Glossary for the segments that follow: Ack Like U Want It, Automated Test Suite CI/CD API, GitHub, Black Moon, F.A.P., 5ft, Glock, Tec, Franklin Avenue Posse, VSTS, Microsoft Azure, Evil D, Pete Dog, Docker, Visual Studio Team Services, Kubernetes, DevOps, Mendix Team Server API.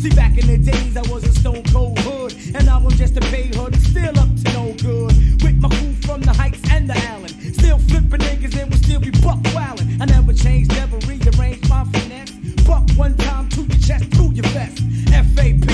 See, back in the days, I was a stone cold hood, and now I'm just a paid hood, still up to no good. With my crew from the Heights and the Allen, still flipping niggas and we'll still be buck wildin'. I never changed, never rearranged my finesse. Buck one time to your chest, through your vest. F.A.P.,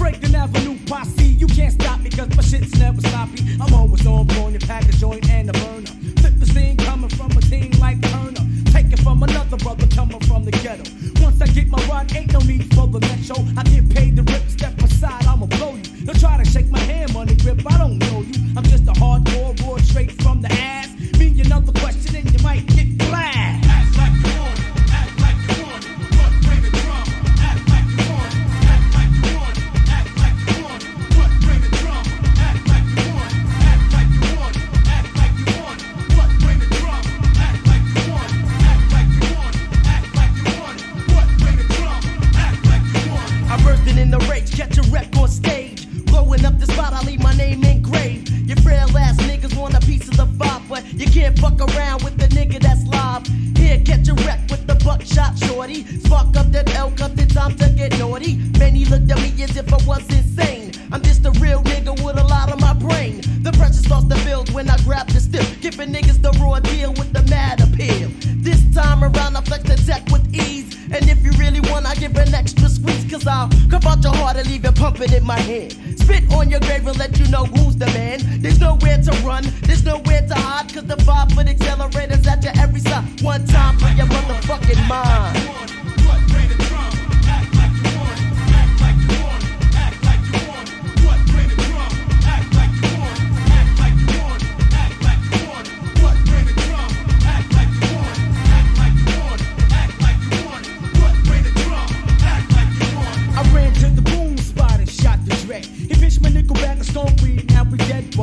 Franklin Avenue Posse. You can't stop me, cause my shit's never sloppy. I'm always on point, you pack a joint and a burner. Flip the scene coming from a team like Turner. Taking from another brother coming from the ghetto. Once I get my rod, ain't no need for the next show. I get paid to rip, step aside, I'ma blow you. Don't try to shake my hand, money grip, I don't know you. I'm just a hardcore, roar straight from the ass. Mean you another question and you might get blast. Act like you want it, act like you want it. What bring the drama? Act like you want it, act like you want it. Act like you want it. What bring the drama? Act like you want it, act like you want it. Act like you want it. What bring the drama? Act like you want it, act like you want it. Act like you want it. What bring the drama? Act like you want it. I'm bursting in the rage, catch a wreck on stage. Blowing up the spot, I leave my name engraved. Your frail ass niggas want a piece of the vibe, but you can't fuck around with the nigga that's live. Here, catch a wreck with the buckshot shorty. Spark up that elk up, it's time to get naughty. Many looked at me as if I was insane. I'm just a real nigga with a lot on my brain. The pressure starts to build when I grab the stiff, giving niggas the raw deal with the mad appeal. This time around, I flex the tech with ease. And if you really want, I give an extra squeeze, cause I'll cup out your heart and leave it pumping in my head. Spit on your grave and let you know who's the man. There's nowhere to run, there's nowhere to hide, cause the 5-foot accelerator's at your every side. One time for your motherfucking mind.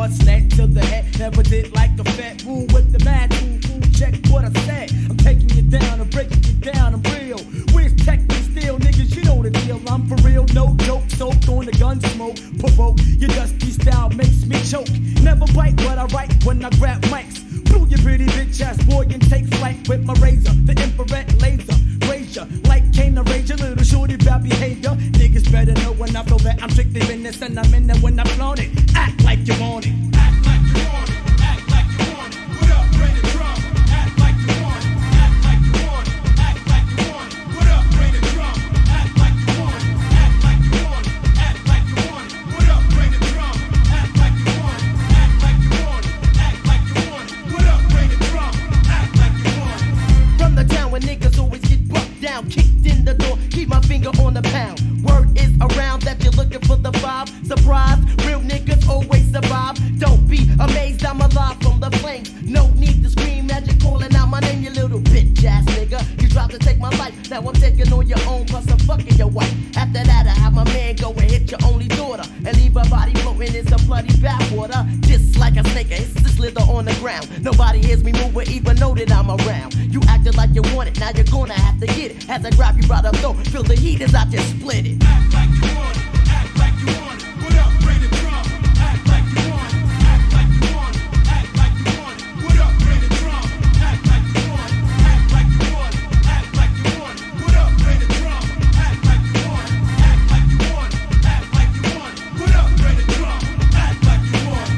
Snap to the head, never did like a fat fool with the mad fool. Check what I said. I'm taking you down and breaking you down. I'm real. We're technically still niggas. You know the deal. I'm for real, no joke. Soaked on the gun smoke, provoke. Your dusty style makes me choke. Never bite what I write when I grab mics. Blew your pretty bitch ass boy and take flight with my razor, the infrared laser. Like Kane, I rage a little shorty about behavior. Niggas better know when I feel that I'm strictly in this, and I'm in there when I'm blown it. Act like you want it. Act like you want it. Act like you want it. What up, bring the drama? Act like you want it. Act like you want it. Act like you want it. What up, bring the drama? Act like you want it. Act like you want it. Act like you want it. What up, bring the drama? Act like you want it. Act like you want it. Act like you want it. What up, bring the drama? Act like you want it. From the town where niggas always get down, kicked in the door, keep my finger on the pound. Word is around that you're looking for the vibe. Surprise, real niggas always survive. Don't be amazed, I'm alive from the flames. No need to scream as you're calling out my name, you little bitch ass nigga. You tried to take my life, now I'm taking on your own, plus I'm fucking your wife. After that, I have my man go and hit your only daughter and leave her body floating in some bloody bathwater. Just like a snake, it's just slither on the ground. Nobody hears me move or even know that I'm around. You acted like you want it, now you're gonna have to get it. As I grab you right up though, feel the heat as I just split it. Act like you want it, act like you want it. What up, bring the drama? Act like you want it, act like you want it. Act like you want it. What up, bring the drama? Act like you want it, act like you want it. Act like you want it. What up, bring the drama? Act like you want it, act like you want it. Act like you want it. What up, bring the drama? Act like you want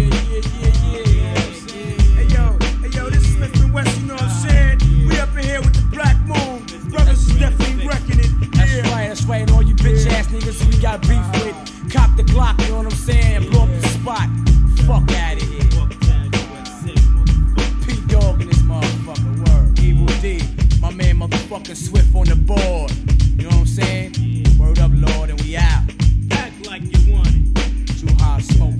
it. Yeah. Hey yo, this is Smith & Wesson, you know what I'm saying? We up in here with the Black Moon. Brothers is definitely wrecking it. Yeah. That's right, and all you bitch ass niggas who we got beef with, cop the Glock, you know what I'm saying? Blow up the spot. Fuck out of here. Pete Dog in this motherfucking word. Evil D, my man motherfucking Swift on the board. You know what I'm saying? Word up, Lord, and we out. Act like you want it. Too high smoke.